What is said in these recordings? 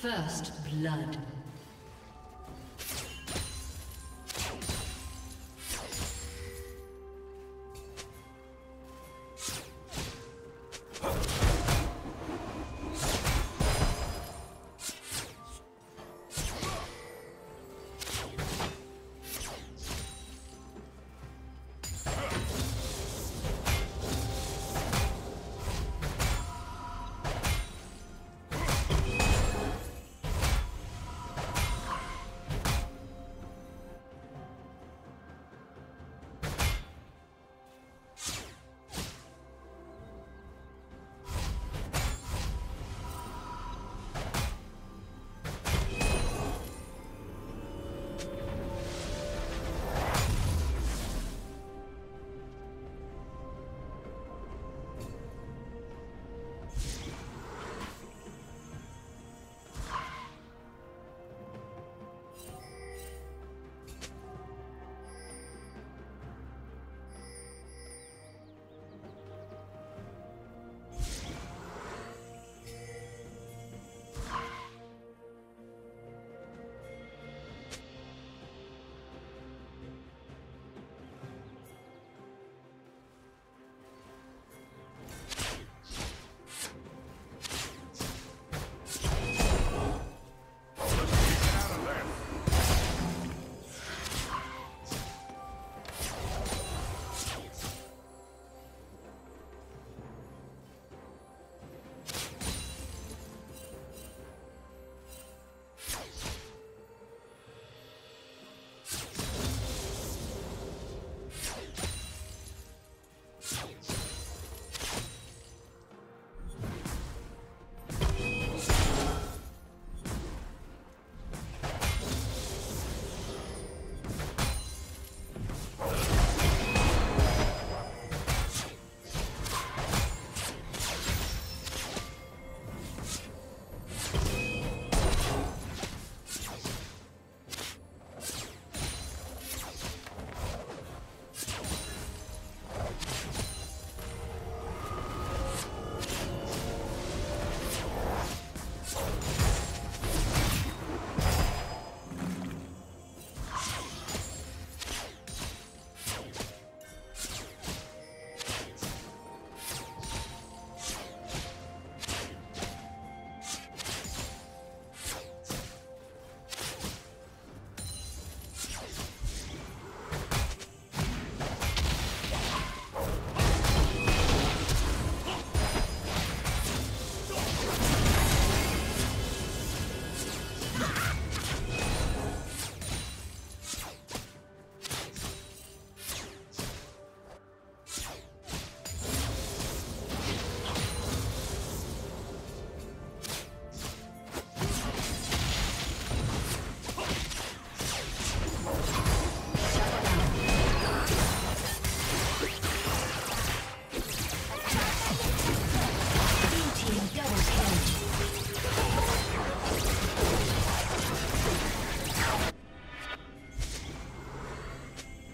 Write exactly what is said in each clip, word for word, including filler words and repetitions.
First blood.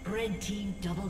Red team double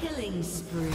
Killing spree.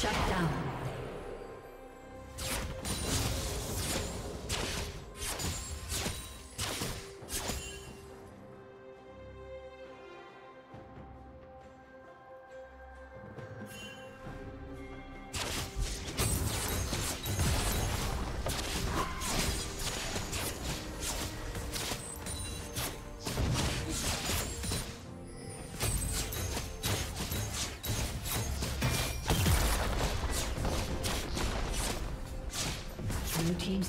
Shut down. Blue team's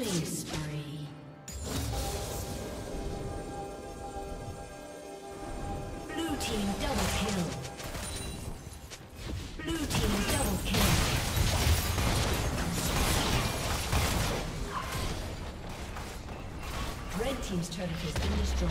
Killing spree. Blue team double kill. Blue team double kill. Red team's turret has been destroyed.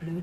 Blue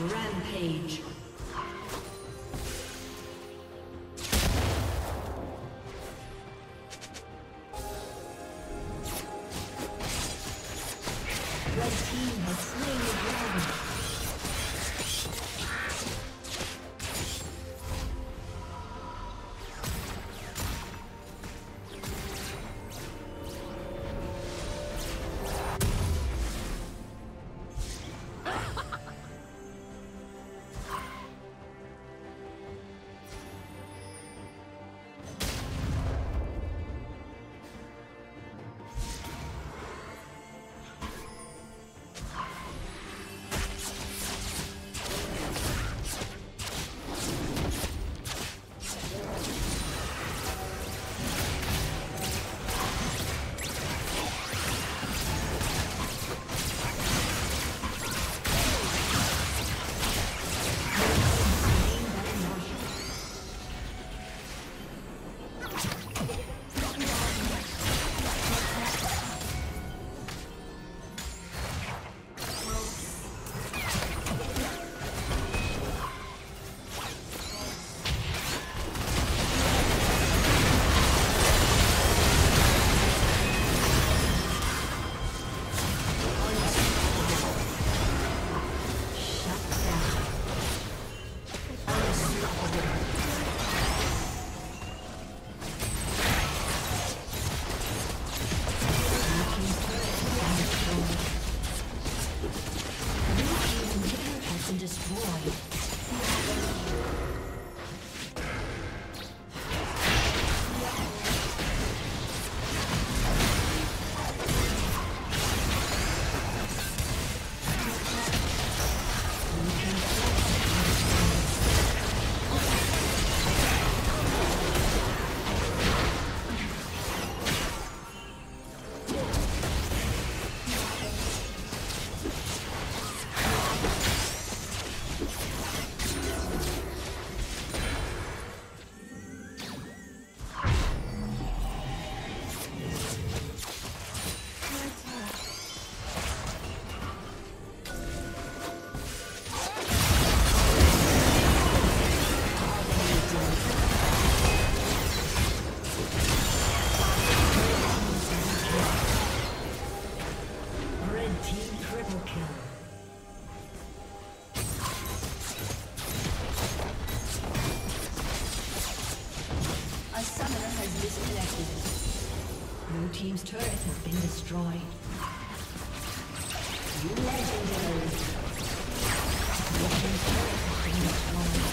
Rampage. team's turret has been destroyed. You legendary. Your team's turret has been destroyed.